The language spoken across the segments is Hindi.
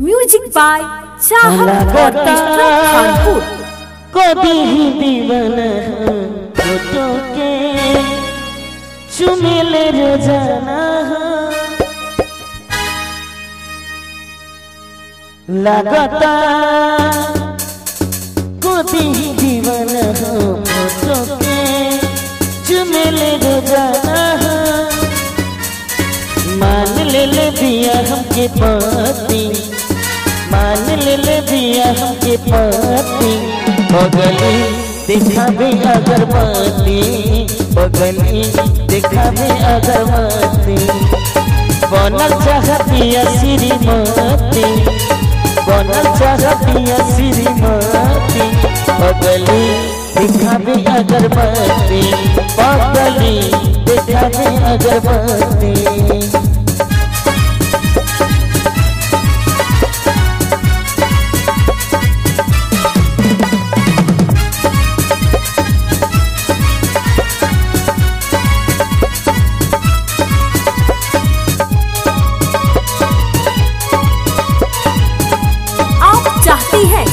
Music by Kanpur. कभी ही दीवाना तो के चुमे ले जाना लगता कभी ही दीवाना तो के चुमे ले जाना मान ले दिया हमके पति मान ले दिया हमके पति पगली देखावे अगरबत्ती पगली देखावे अगरबत्ती बनल चाहतिया श्रीमती बनल चाहतिया श्रीमती पगली देखावे अगरबत्ती पगली देखावे अगरबत्ती।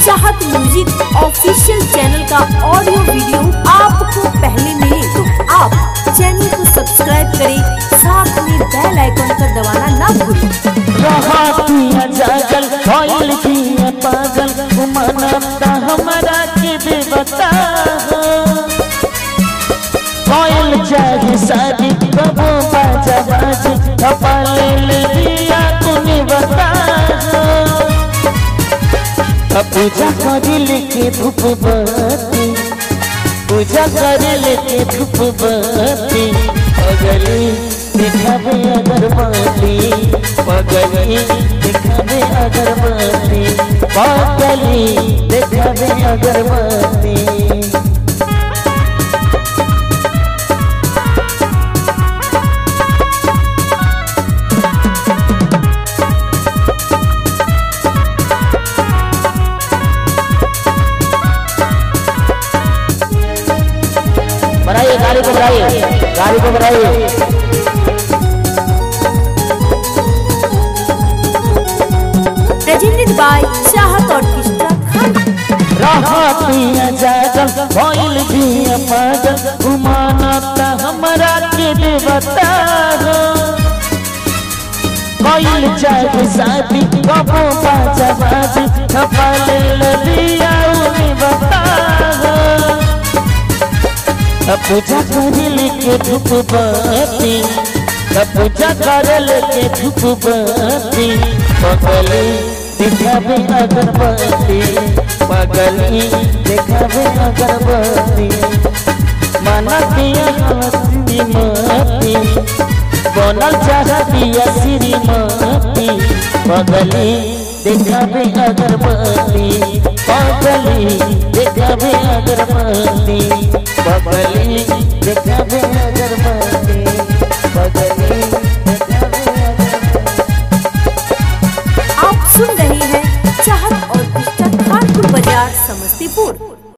चाहत म्यूजिक ऑफिशियल चैनल का ऑडियो वीडियो आपको पहले मिले तो आप चैनल को सब्सक्राइब करें, साथ में बेल आइकन का दबाना ना भूलें। पागल उमनता हमारा के देवता कोयल जाए सारी कबो बाजा बाजे हमारे लिया तूने बता पूजा कर लेके धूप बत्ती पूजा कर लेके धूप बत्ती पगली देखावे अगरबत्ती पगली देखावे अगरबत्ती पगली देखावे अगरबत्ती। गाड़ी को बढ़ाइए। रजिंद्र भाई चाहत और किस्ता खान राहत पिया जागल कोयल पिया पागल घुमाना हमारा के देवता हो कोयल जाए साथी कबो बाजा बाजी खपाले लदिया उन्हें बता हो पूजा कर लेके धूप बत्ती पूजा कर लेके धूप बत्ती पगली देखावे अगरबत्ती पगली देखावे अगरबत्ती माना दिया श्रीमती बनल चाहतिया श्रीमती पगली देखावे अगरबत्ती पगली देखावे अगरबत्ती पगली देखावे अगरबत्ती।